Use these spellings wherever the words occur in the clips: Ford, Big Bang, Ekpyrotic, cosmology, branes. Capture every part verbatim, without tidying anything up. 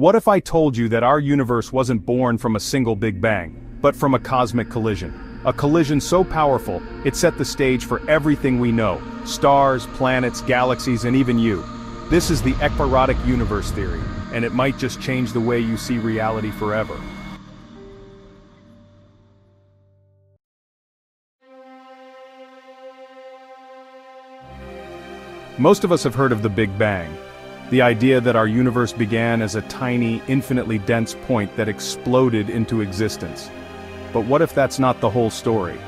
What if I told you that our universe wasn't born from a single Big Bang, but from a cosmic collision? A collision so powerful, it set the stage for everything we know: stars, planets, galaxies, and even you. This is the Ekpyrotic universe theory, and it might just change the way you see reality forever. Most of us have heard of the Big Bang, the idea that our universe began as a tiny, infinitely dense point that exploded into existence. But what if that's not the whole story?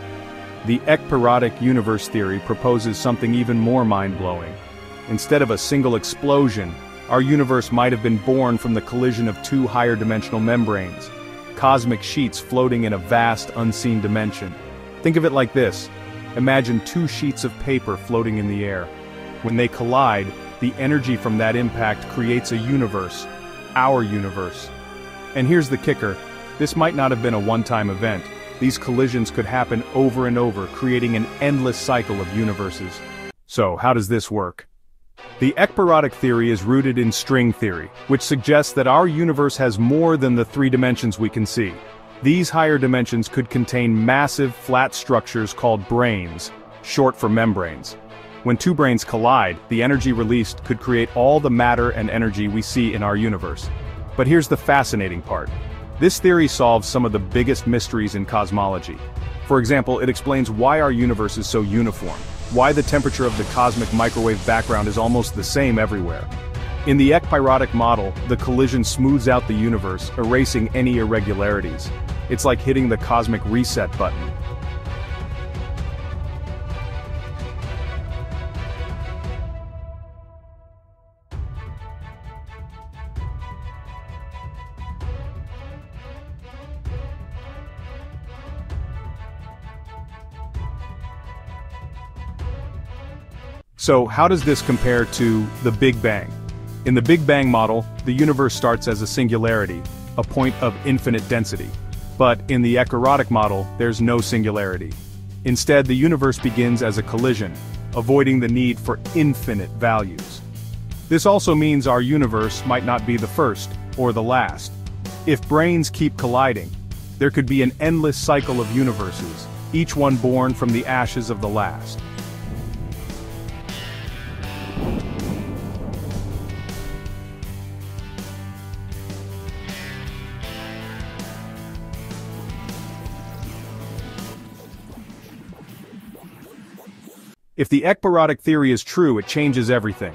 The Ekpyrotic universe theory proposes something even more mind-blowing. Instead of a single explosion, our universe might have been born from the collision of two higher-dimensional membranes, cosmic sheets floating in a vast, unseen dimension. Think of it like this. Imagine two sheets of paper floating in the air. When they collide, the energy from that impact creates a universe, our universe. And here's the kicker, this might not have been a one-time event. These collisions could happen over and over, creating an endless cycle of universes. So, how does this work? The Ekpyrotic theory is rooted in string theory, which suggests that our universe has more than the three dimensions we can see. These higher dimensions could contain massive, flat structures called brains, short for membranes. When two brains collide, the energy released could create all the matter and energy we see in our universe. But here's the fascinating part. This theory solves some of the biggest mysteries in cosmology. For example, it explains why our universe is so uniform, why the temperature of the cosmic microwave background is almost the same everywhere. In the Ekpyrotic model, the collision smooths out the universe, erasing any irregularities. It's like hitting the cosmic reset button. So, how does this compare to the Big Bang? In the Big Bang model, the universe starts as a singularity, a point of infinite density. But in the Ekpyrotic model, there's no singularity. Instead, the universe begins as a collision, avoiding the need for infinite values. This also means our universe might not be the first or the last. If brains keep colliding, there could be an endless cycle of universes, each one born from the ashes of the last. If the Ekpyrotic theory is true, it changes everything.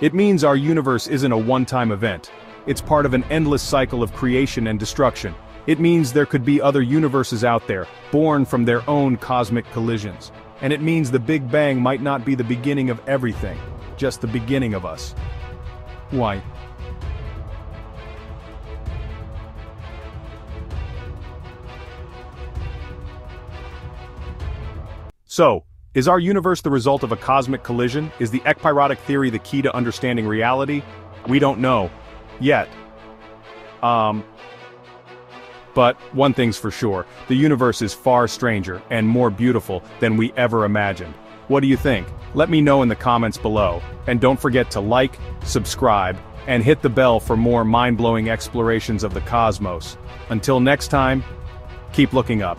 It means our universe isn't a one-time event. It's part of an endless cycle of creation and destruction. It means there could be other universes out there, born from their own cosmic collisions. And it means the Big Bang might not be the beginning of everything, just the beginning of us. Why? So, is our universe the result of a cosmic collision? Is the Ekpyrotic theory the key to understanding reality? We don't know. Yet. Um, but, one thing's for sure, the universe is far stranger and more beautiful than we ever imagined. What do you think? Let me know in the comments below. And don't forget to like, subscribe, and hit the bell for more mind-blowing explorations of the cosmos. Until next time, keep looking up.